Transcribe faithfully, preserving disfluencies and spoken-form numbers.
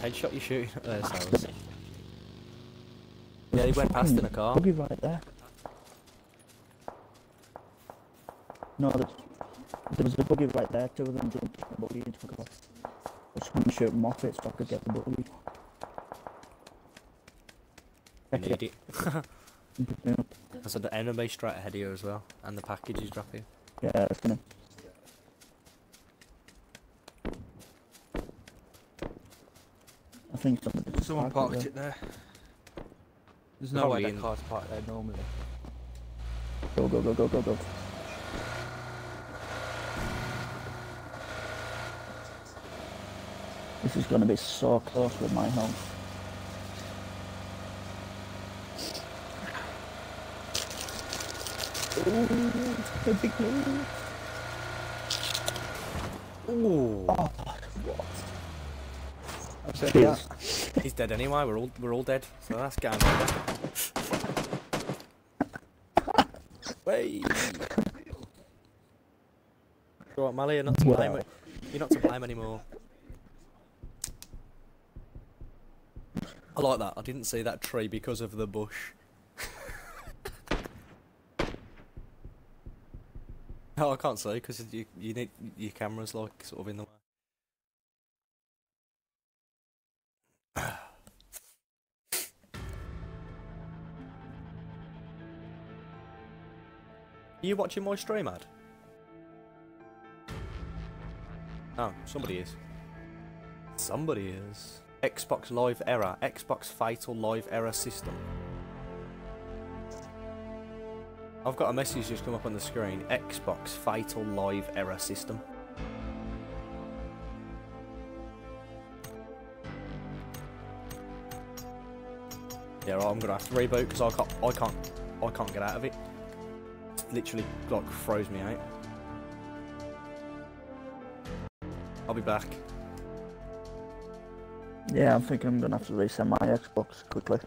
That's headshot you shooting at there, Silas. Yeah, he went past in a car. He'll be right there. No, there's, there was a buggy right there, two of them jumped on the buggy and took it off. I just wanted to shoot them off it so I could get the buggy. You need it. I said the enemy's straight ahead of you as well, and the package is dropping. Yeah, that's gonna. I think somebody someone parked it there. It there. There's no way that car's parked there normally. Go, go, go, go, go, go. This is going to be so close with my home. Ooh, a big load. Ooh. Oh, what? I've said that. He's dead anyway, we're all, we're all dead. So that's gang. Wait. Go on, Mally, you're not to blame, well. You're not to blame anymore. I like that. I didn't see that tree because of the bush. No, I can't see because you you need your camera's like sort of in the way. Are you watching my stream ad? Oh, somebody is. Somebody is. Xbox Live Error, Xbox Fatal Live Error System. I've got a message just come up on the screen, Xbox Fatal Live Error System. Yeah, right, I'm gonna have to reboot because I can't, I can't, I can't get out of it. It's literally like froze me out. I'll be back. Yeah, I think I'm gonna have to resend my Xbox quickly.